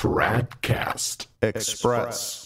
Tradcast Express.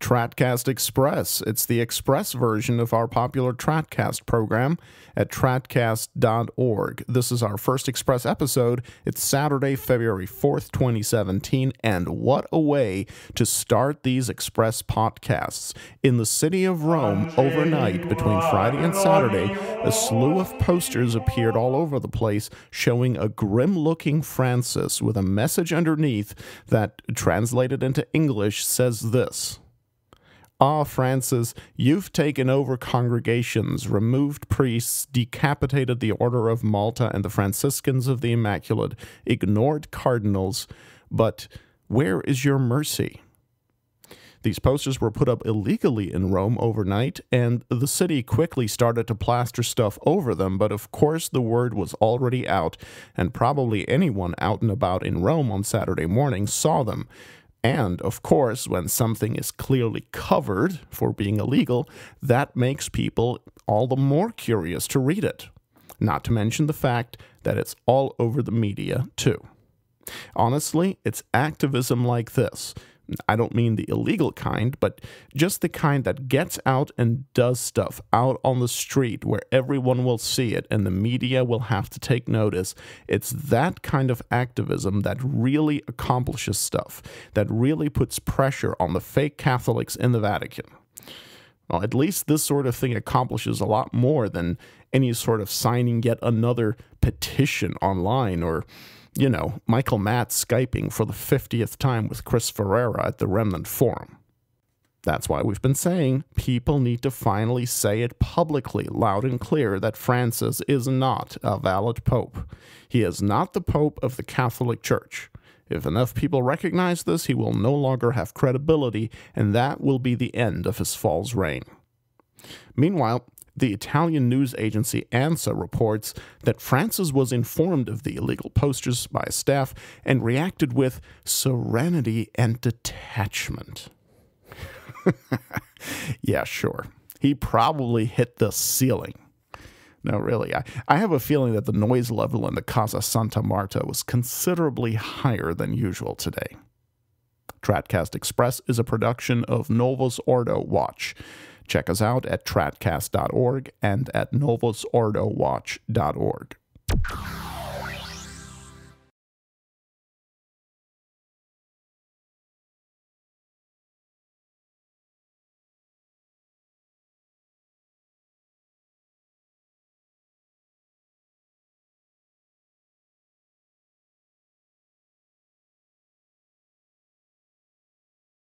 Tradcast Express. It's the express version of our popular Tradcast program at tradcast.org. This is our first Express episode. It's Saturday, February 4th, 2017, and what a way to start these Express podcasts. In the city of Rome, overnight, between Friday and Saturday, a slew of posters appeared all over the place showing a grim-looking Francis with a message underneath that, translated into English, says this: "Ah, Francis, you've taken over congregations, removed priests, decapitated the Order of Malta and the Franciscans of the Immaculate, ignored cardinals, but where is your mercy?" These posters were put up illegally in Rome overnight, and the city quickly started to plaster stuff over them, but of course the word was already out, and probably anyone out and about in Rome on Saturday morning saw them. And, of course, when something is clearly covered for being illegal, that makes people all the more curious to read it. Not to mention the fact that it's all over the media, too. Honestly, it's activism like this. I don't mean the illegal kind, but just the kind that gets out and does stuff out on the street where everyone will see it and the media will have to take notice. It's that kind of activism that really accomplishes stuff, that really puts pressure on the fake Catholics in the Vatican. Well, at least this sort of thing accomplishes a lot more than any sort of signing yet another petition online or, you know, Michael Matt Skyping for the 50th time with Chris Ferreira at the Remnant Forum. That's why we've been saying people need to finally say it publicly, loud and clear, that Francis is not a valid pope. He is not the pope of the Catholic Church. If enough people recognize this, he will no longer have credibility, and that will be the end of his false reign. Meanwhile, the Italian news agency ANSA reports that Francis was informed of the illegal posters by staff and reacted with serenity and detachment. Yeah, sure. He probably hit the ceiling. No, really, I have a feeling that the noise level in the Casa Santa Marta was considerably higher than usual today. Tradcast Express is a production of Novus Ordo Watch. Check us out at tradcast.org and at novusordowatch.org.